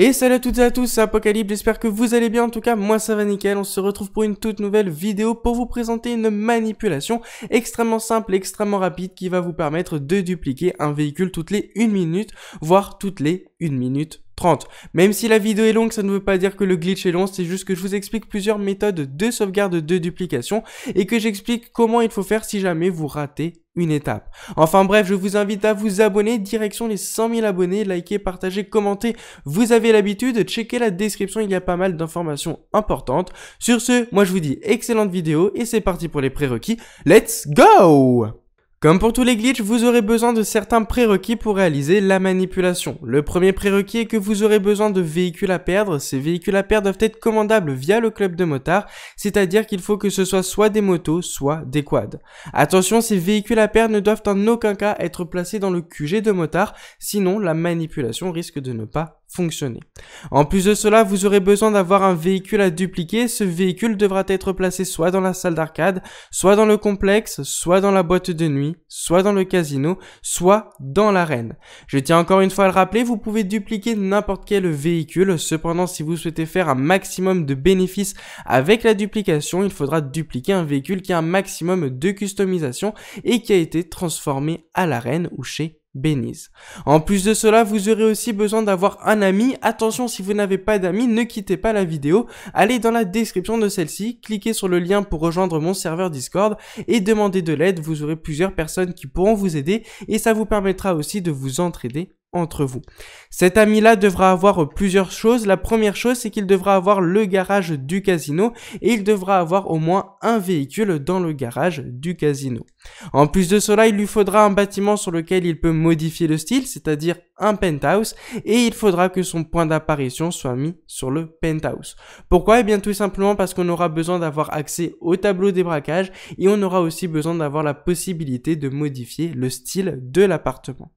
Et salut à toutes et à tous, c'est Apocalypse, j'espère que vous allez bien, en tout cas moi ça va nickel. On se retrouve pour une toute nouvelle vidéo pour vous présenter une manipulation extrêmement simple et extrêmement rapide qui va vous permettre de dupliquer un véhicule toutes les 1 minute, voire toutes les 1 minute 30. Même si la vidéo est longue, ça ne veut pas dire que le glitch est long, c'est juste que je vous explique plusieurs méthodes de sauvegarde de duplication et que j'explique comment il faut faire si jamais vous ratez une étape. Enfin bref, je vous invite à vous abonner, direction les 100 000 abonnés, likez, partagez, commentez, vous avez l'habitude, checkez la description, il y a pas mal d'informations importantes. Sur ce, moi je vous dis excellente vidéo et c'est parti pour les prérequis, let's go! Comme pour tous les glitches, vous aurez besoin de certains prérequis pour réaliser la manipulation. Le premier prérequis est que vous aurez besoin de véhicules à perdre. Ces véhicules à perdre doivent être commandables via le club de motards, c'est-à-dire qu'il faut que ce soit soit des motos, soit des quads. Attention, ces véhicules à perdre ne doivent en aucun cas être placés dans le QG de motards, sinon la manipulation risque de ne pas fonctionner. En plus de cela, vous aurez besoin d'avoir un véhicule à dupliquer. Ce véhicule devra être placé soit dans la salle d'arcade, soit dans le complexe, soit dans la boîte de nuit, soit dans le casino, soit dans l'arène. Je tiens encore une fois à le rappeler, vous pouvez dupliquer n'importe quel véhicule. Cependant, si vous souhaitez faire un maximum de bénéfices avec la duplication, il faudra dupliquer un véhicule qui a un maximum de customisation et qui a été transformé à l'arène ou chez Bénise. En plus de cela, vous aurez aussi besoin d'avoir un ami. Attention, si vous n'avez pas d'amis, ne quittez pas la vidéo. Allez dans la description de celle-ci, cliquez sur le lien pour rejoindre mon serveur Discord et demandez de l'aide. Vous aurez plusieurs personnes qui pourront vous aider et ça vous permettra aussi de vous entraider entre vous. Cet ami-là devra avoir plusieurs choses. La première chose, c'est qu'il devra avoir le garage du casino et il devra avoir au moins un véhicule dans le garage du casino. En plus de cela, il lui faudra un bâtiment sur lequel il peut modifier le style, c'est-à-dire un penthouse, et il faudra que son point d'apparition soit mis sur le penthouse. Pourquoi? Eh bien tout simplement parce qu'on aura besoin d'avoir accès au tableau des braquages et on aura aussi besoin d'avoir la possibilité de modifier le style de l'appartement.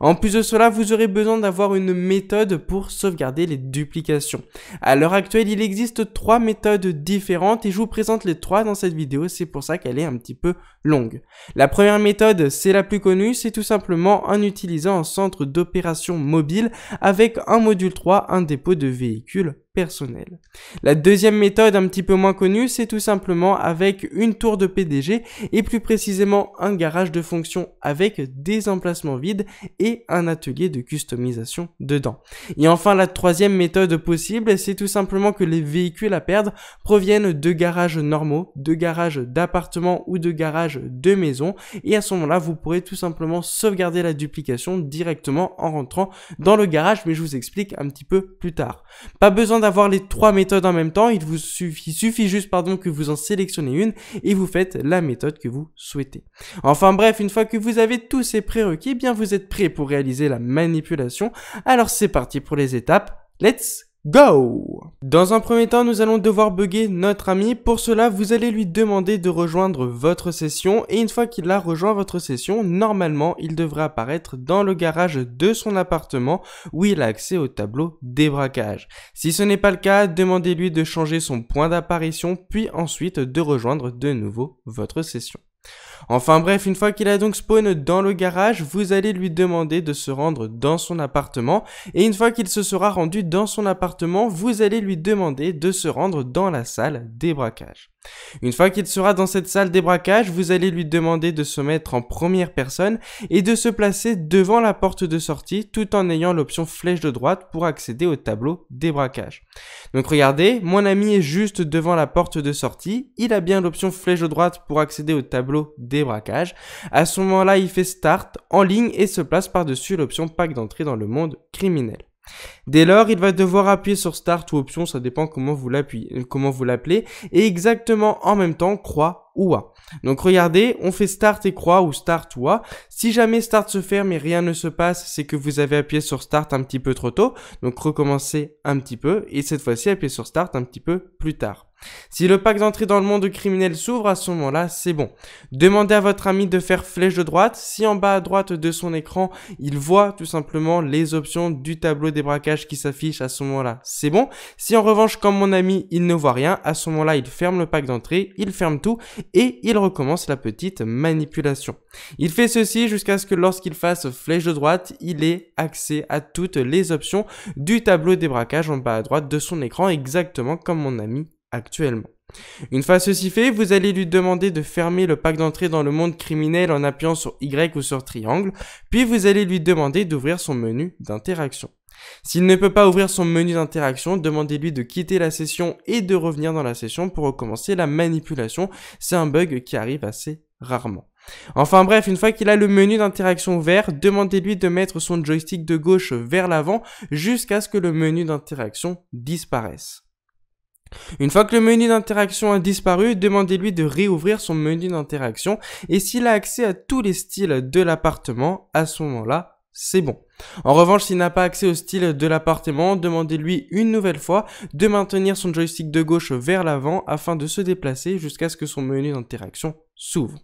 En plus de cela, vous aurez besoin d'avoir une méthode pour sauvegarder les duplications. À l'heure actuelle, il existe 3 méthodes différentes et je vous présente les 3 dans cette vidéo, c'est pour ça qu'elle est un petit peu longue. La première méthode, c'est la plus connue, c'est tout simplement en utilisant un centre d'opération mobile avec un module 3, un dépôt de véhicules personnel. La deuxième méthode, un petit peu moins connue, c'est tout simplement avec une tour de PDG et plus précisément un garage de fonction avec des emplacements vides et un atelier de customisation dedans. Et enfin, la troisième méthode possible, c'est tout simplement que les véhicules à perdre proviennent de garages normaux, de garages d'appartements ou de garages de maisons, et à ce moment-là, vous pourrez tout simplement sauvegarder la duplication directement en rentrant dans le garage, mais je vous explique un petit peu plus tard. Pas besoin d'avoir les 3 méthodes en même temps, il suffit juste que vous en sélectionnez une et vous faites la méthode que vous souhaitez. Enfin bref, une fois que vous avez tous ces prérequis, eh bien vous êtes prêt pour réaliser la manipulation. Alors c'est parti pour les étapes, let's go! Dans un premier temps, nous allons devoir bugger notre ami. Pour cela, vous allez lui demander de rejoindre votre session et une fois qu'il a rejoint votre session, normalement, il devrait apparaître dans le garage de son appartement où il a accès au tableau des braquages. Si ce n'est pas le cas, demandez-lui de changer son point d'apparition puis ensuite de rejoindre de nouveau votre session. Enfin bref, une fois qu'il a donc spawn dans le garage, vous allez lui demander de se rendre dans son appartement et une fois qu'il se sera rendu dans son appartement, vous allez lui demander de se rendre dans la salle des braquages. Une fois qu'il sera dans cette salle des braquages, vous allez lui demander de se mettre en première personne et de se placer devant la porte de sortie tout en ayant l'option flèche de droite pour accéder au tableau des braquages. Donc regardez, mon ami est juste devant la porte de sortie, il a bien l'option flèche de droite pour accéder au tableau des braquages. À ce moment-là, il fait start en ligne et se place par-dessus l'option pack d'entrée dans le monde criminel. Dès lors, il va devoir appuyer sur Start ou Option, ça dépend comment vous l'appelez, et exactement en même temps croix ou A. Donc regardez, on fait Start et croix ou Start ou A. Si jamais Start se ferme et rien ne se passe, c'est que vous avez appuyé sur Start un petit peu trop tôt, donc recommencez un petit peu, et cette fois-ci appuyez sur Start un petit peu plus tard. Si le pack d'entrée dans le monde criminel s'ouvre, à ce moment-là, c'est bon. Demandez à votre ami de faire flèche de droite. Si en bas à droite de son écran, il voit tout simplement les options du tableau des braquages qui s'affiche à ce moment-là, c'est bon. Si en revanche, comme mon ami, il ne voit rien, à ce moment-là, il ferme le pack d'entrée, il ferme tout et il recommence la petite manipulation. Il fait ceci jusqu'à ce que lorsqu'il fasse flèche de droite, il ait accès à toutes les options du tableau des braquages en bas à droite de son écran, exactement comme mon ami actuellement. Une fois ceci fait, vous allez lui demander de fermer le pack d'entrée dans le monde criminel en appuyant sur Y ou sur triangle, puis vous allez lui demander d'ouvrir son menu d'interaction. S'il ne peut pas ouvrir son menu d'interaction, demandez-lui de quitter la session et de revenir dans la session pour recommencer la manipulation. C'est un bug qui arrive assez rarement. Enfin bref, une fois qu'il a le menu d'interaction ouvert, demandez-lui de mettre son joystick de gauche vers l'avant jusqu'à ce que le menu d'interaction disparaisse. Une fois que le menu d'interaction a disparu, demandez-lui de réouvrir son menu d'interaction et s'il a accès à tous les styles de l'appartement, à ce moment-là, c'est bon. En revanche, s'il n'a pas accès au style de l'appartement, demandez-lui une nouvelle fois de maintenir son joystick de gauche vers l'avant afin de se déplacer jusqu'à ce que son menu d'interaction s'ouvre.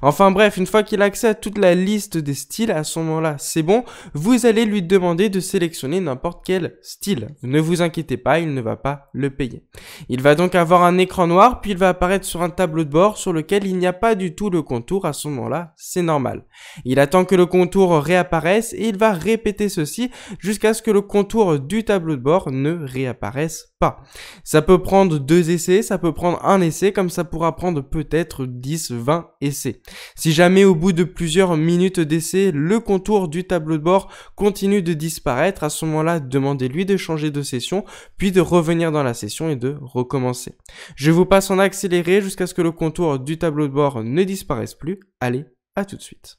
Enfin bref, une fois qu'il a accès à toute la liste des styles, à ce moment-là, c'est bon, vous allez lui demander de sélectionner n'importe quel style. Ne vous inquiétez pas, il ne va pas le payer. Il va donc avoir un écran noir, puis il va apparaître sur un tableau de bord sur lequel il n'y a pas du tout le contour. À ce moment-là, c'est normal. Il attend que le contour réapparaisse et il va répéter ceci jusqu'à ce que le contour du tableau de bord ne réapparaisse pas. Ça peut prendre 2 essais, ça peut prendre 1 essai, comme ça pourra prendre peut-être 10, 20 essais. Si jamais au bout de plusieurs minutes d'essai, le contour du tableau de bord continue de disparaître, à ce moment-là, demandez-lui de changer de session, puis de revenir dans la session et de recommencer. Je vous passe en accéléré jusqu'à ce que le contour du tableau de bord ne disparaisse plus. Allez, à tout de suite.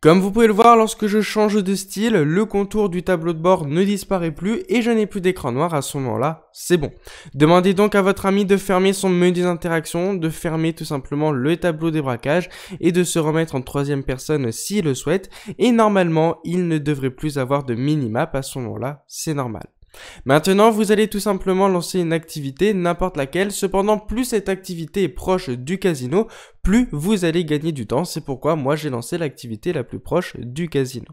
Comme vous pouvez le voir, lorsque je change de style, le contour du tableau de bord ne disparaît plus et je n'ai plus d'écran noir. À ce moment-là, c'est bon. Demandez donc à votre ami de fermer son menu d'interaction, de fermer tout simplement le tableau des braquages et de se remettre en 3e personne s'il le souhaite. Et normalement, il ne devrait plus avoir de minimap. À ce moment-là, c'est normal. Maintenant, vous allez tout simplement lancer une activité, n'importe laquelle. Cependant, plus cette activité est proche du casino, plus vous allez gagner du temps. C'est pourquoi moi j'ai lancé l'activité la plus proche du casino.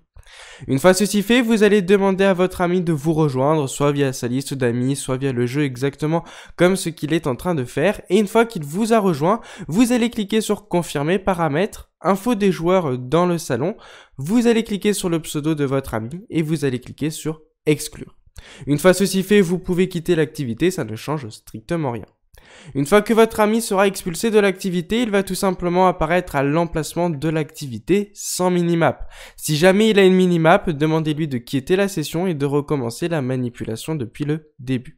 Une fois ceci fait, vous allez demander à votre ami de vous rejoindre, soit via sa liste d'amis, soit via le jeu, exactement comme ce qu'il est en train de faire. Et une fois qu'il vous a rejoint, vous allez cliquer sur confirmer, paramètres, info des joueurs dans le salon. Vous allez cliquer sur le pseudo de votre ami et vous allez cliquer sur exclure. Une fois ceci fait, vous pouvez quitter l'activité, ça ne change strictement rien. Une fois que votre ami sera expulsé de l'activité, il va tout simplement apparaître à l'emplacement de l'activité sans minimap. Si jamais il a une minimap, demandez-lui de quitter la session et de recommencer la manipulation depuis le début.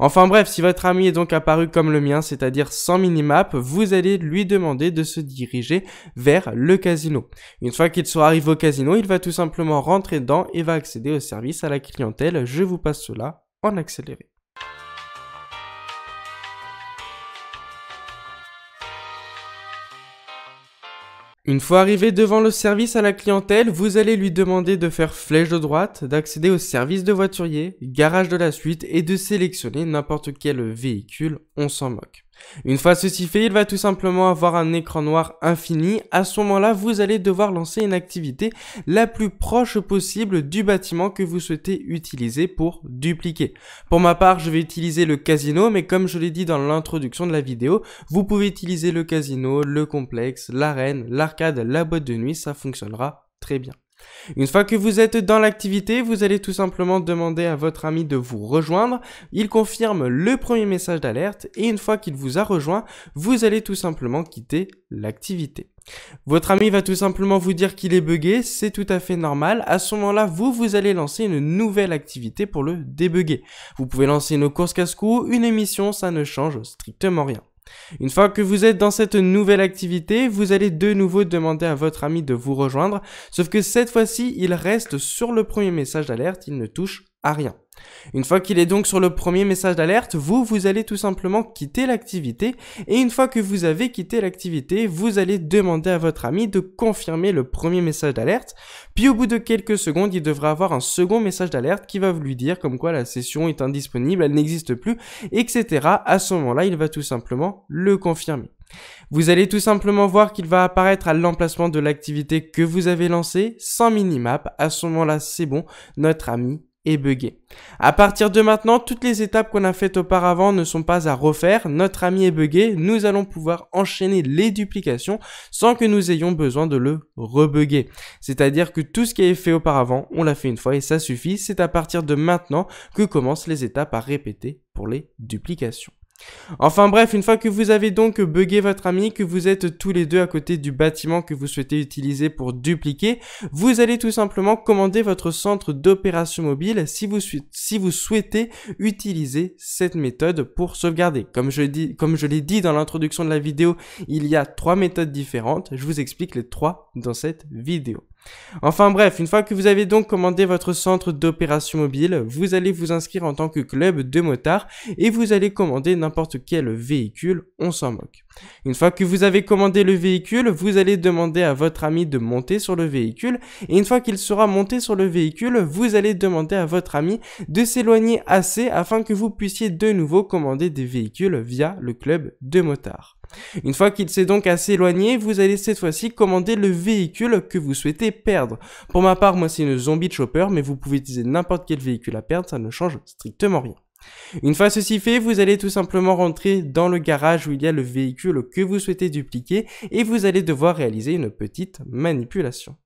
Enfin bref, si votre ami est donc apparu comme le mien, c'est-à-dire sans minimap, vous allez lui demander de se diriger vers le casino. Une fois qu'il sera arrivé au casino, il va tout simplement rentrer dedans et va accéder au service à la clientèle. Je vous passe cela en accéléré. Une fois arrivé devant le service à la clientèle, vous allez lui demander de faire flèche de droite, d'accéder au service de voiturier, garage de la suite et de sélectionner n'importe quel véhicule, on s'en moque. Une fois ceci fait, il va tout simplement avoir un écran noir infini. À ce moment-là, vous allez devoir lancer une activité la plus proche possible du bâtiment que vous souhaitez utiliser pour dupliquer. Pour ma part, je vais utiliser le casino, mais comme je l'ai dit dans l'introduction de la vidéo, vous pouvez utiliser le casino, le complexe, l'arène, l'arc, la boîte de nuit, ça fonctionnera très bien. Une fois que vous êtes dans l'activité, vous allez tout simplement demander à votre ami de vous rejoindre. Il confirme le premier message d'alerte et une fois qu'il vous a rejoint, vous allez tout simplement quitter l'activité. Votre ami va tout simplement vous dire qu'il est buggé, c'est tout à fait normal. À ce moment-là, vous allez lancer une nouvelle activité pour le débugger. Vous pouvez lancer une course casse-cou, une émission, ça ne change strictement rien. Une fois que vous êtes dans cette nouvelle activité, vous allez de nouveau demander à votre ami de vous rejoindre, sauf que cette fois-ci, il reste sur le premier message d'alerte, il ne touche à rien. Une fois qu'il est donc sur le premier message d'alerte, vous allez tout simplement quitter l'activité, et une fois que vous avez quitté l'activité, vous allez demander à votre ami de confirmer le premier message d'alerte, puis au bout de quelques secondes, il devra avoir un second message d'alerte qui va lui dire comme quoi la session est indisponible, elle n'existe plus, etc. À ce moment-là, il va tout simplement le confirmer. Vous allez tout simplement voir qu'il va apparaître à l'emplacement de l'activité que vous avez lancée, sans minimap. À ce moment-là, c'est bon, notre ami est buggé. À partir de maintenant, toutes les étapes qu'on a faites auparavant ne sont pas à refaire. Notre ami est buggé, nous allons pouvoir enchaîner les duplications sans que nous ayons besoin de le rebugger. C'est-à-dire que tout ce qui est fait auparavant, on l'a fait une fois et ça suffit. C'est à partir de maintenant que commencent les étapes à répéter pour les duplications. Enfin bref, une fois que vous avez donc buggé votre ami, que vous êtes tous les deux à côté du bâtiment que vous souhaitez utiliser pour dupliquer, vous allez tout simplement commander votre centre d'opération mobile si vous souhaitez utiliser cette méthode pour sauvegarder. Comme je l'ai dit dans l'introduction de la vidéo, il y a 3 méthodes différentes, je vous explique les 3 dans cette vidéo. Enfin bref, une fois que vous avez donc commandé votre centre d'opération mobile, vous allez vous inscrire en tant que club de motards et vous allez commander n'importe quel véhicule, on s'en moque. Une fois que vous avez commandé le véhicule, vous allez demander à votre ami de monter sur le véhicule et une fois qu'il sera monté sur le véhicule, vous allez demander à votre ami de s'éloigner assez afin que vous puissiez de nouveau commander des véhicules via le club de motards. Une fois qu'il s'est donc assez éloigné, vous allez cette fois-ci commander le véhicule que vous souhaitez perdre. Pour ma part, moi c'est une zombie chopper, mais vous pouvez utiliser n'importe quel véhicule à perdre, ça ne change strictement rien. Une fois ceci fait, vous allez tout simplement rentrer dans le garage où il y a le véhicule que vous souhaitez dupliquer et vous allez devoir réaliser une petite manipulation.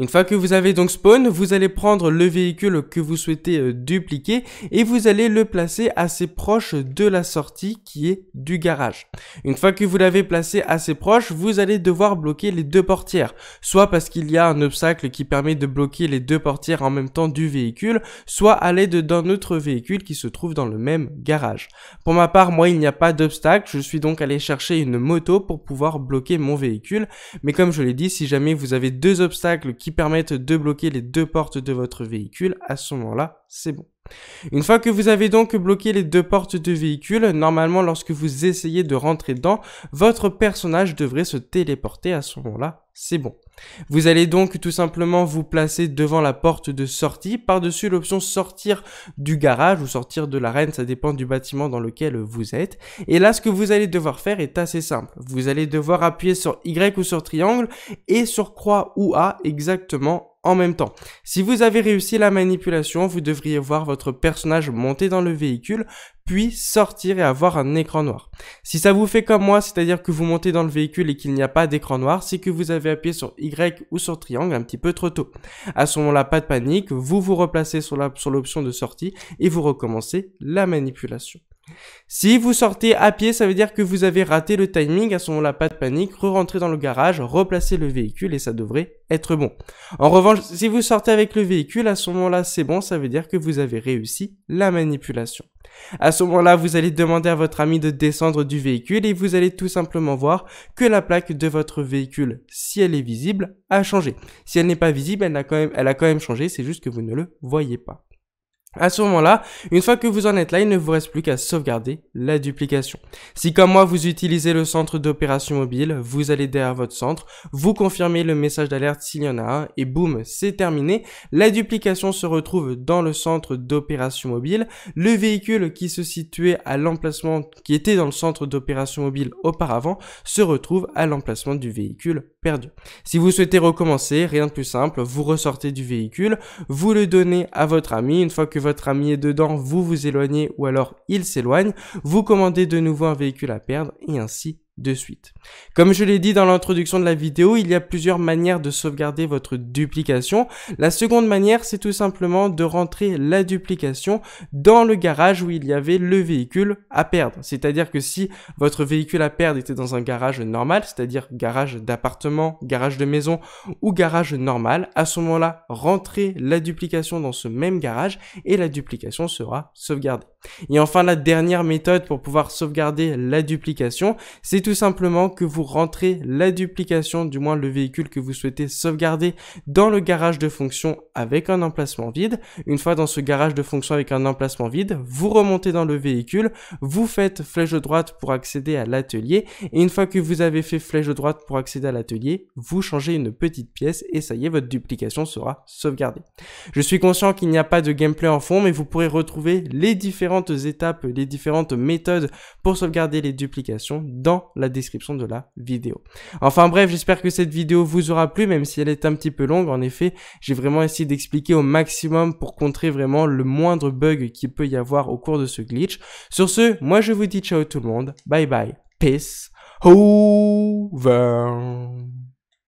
Une fois que vous avez donc spawn, vous allez prendre le véhicule que vous souhaitez dupliquer et vous allez le placer assez proche de la sortie qui est du garage. Une fois que vous l'avez placé assez proche, vous allez devoir bloquer les deux portières. Soit parce qu'il y a un obstacle qui permet de bloquer les deux portières en même temps du véhicule, soit à l'aide d'un autre véhicule qui se trouve dans le même garage. Pour ma part, moi il n'y a pas d'obstacle, je suis donc allé chercher une moto pour pouvoir bloquer mon véhicule. Mais comme je l'ai dit, si jamais vous avez deux obstacles qui permettent de bloquer les deux portes de votre véhicule, à ce moment-là, c'est bon. Une fois que vous avez donc bloqué les deux portes de véhicule, normalement lorsque vous essayez de rentrer dedans, votre personnage devrait se téléporter à ce moment-là, c'est bon. Vous allez donc tout simplement vous placer devant la porte de sortie, par-dessus l'option sortir du garage ou sortir de l'arène, ça dépend du bâtiment dans lequel vous êtes. Et là, ce que vous allez devoir faire est assez simple. Vous allez devoir appuyer sur Y ou sur triangle et sur croix ou A exactement en même temps. Si vous avez réussi la manipulation, vous devriez voir votre personnage monter dans le véhicule, puis sortir et avoir un écran noir. Si ça vous fait comme moi, c'est-à-dire que vous montez dans le véhicule et qu'il n'y a pas d'écran noir, c'est que vous avez appuyé sur Y ou sur triangle un petit peu trop tôt. À ce moment-là, pas de panique, vous vous replacez sur l'option de sortie et vous recommencez la manipulation. Si vous sortez à pied, ça veut dire que vous avez raté le timing, à ce moment-là, pas de panique, re-rentrez dans le garage, replacez le véhicule et ça devrait être bon. En revanche, si vous sortez avec le véhicule, à ce moment-là, c'est bon, ça veut dire que vous avez réussi la manipulation. À ce moment-là, vous allez demander à votre ami de descendre du véhicule et vous allez tout simplement voir que la plaque de votre véhicule, si elle est visible, a changé. Si elle n'est pas visible, elle a quand même changé, c'est juste que vous ne le voyez pas. À ce moment-là, une fois que vous en êtes là, il ne vous reste plus qu'à sauvegarder la duplication. Si comme moi, vous utilisez le centre d'opération mobile, vous allez derrière votre centre, vous confirmez le message d'alerte s'il y en a un, et boum, c'est terminé. La duplication se retrouve dans le centre d'opération mobile. Le véhicule qui se situait à l'emplacement, qui était dans le centre d'opération mobile auparavant, se retrouve à l'emplacement du véhicule perdu. Si vous souhaitez recommencer, rien de plus simple, vous ressortez du véhicule, vous le donnez à votre ami. Une fois que votre ami est dedans, vous vous éloignez ou alors il s'éloigne, vous commandez de nouveau un véhicule à perdre et ainsi de suite. Comme je l'ai dit dans l'introduction de la vidéo, il y a plusieurs manières de sauvegarder votre duplication. La seconde manière, c'est tout simplement de rentrer la duplication dans le garage où il y avait le véhicule à perdre. C'est-à-dire que si votre véhicule à perdre était dans un garage normal, c'est-à-dire garage d'appartement, garage de maison ou garage normal, à ce moment-là, rentrez la duplication dans ce même garage et la duplication sera sauvegardée. Et enfin, la dernière méthode pour pouvoir sauvegarder la duplication, c'est tout simplement que vous rentrez la duplication, du moins le véhicule que vous souhaitez sauvegarder, dans le garage de fonction avec un emplacement vide. Une fois dans ce garage de fonction avec un emplacement vide, vous remontez dans le véhicule, vous faites flèche droite pour accéder à l'atelier, et une fois que vous avez fait flèche droite pour accéder à l'atelier, vous changez une petite pièce et ça y est, votre duplication sera sauvegardée. Je suis conscient qu'il n'y a pas de gameplay en fond, mais vous pourrez retrouver les différentes étapes, les différentes méthodes pour sauvegarder les duplications dans la description de la vidéo. Enfin bref, j'espère que cette vidéo vous aura plu, même si elle est un petit peu longue. En effet, j'ai vraiment essayé d'expliquer au maximum pour contrer vraiment le moindre bug qu'il peut y avoir au cours de ce glitch. Sur ce, moi je vous dis ciao tout le monde, bye bye, peace, over.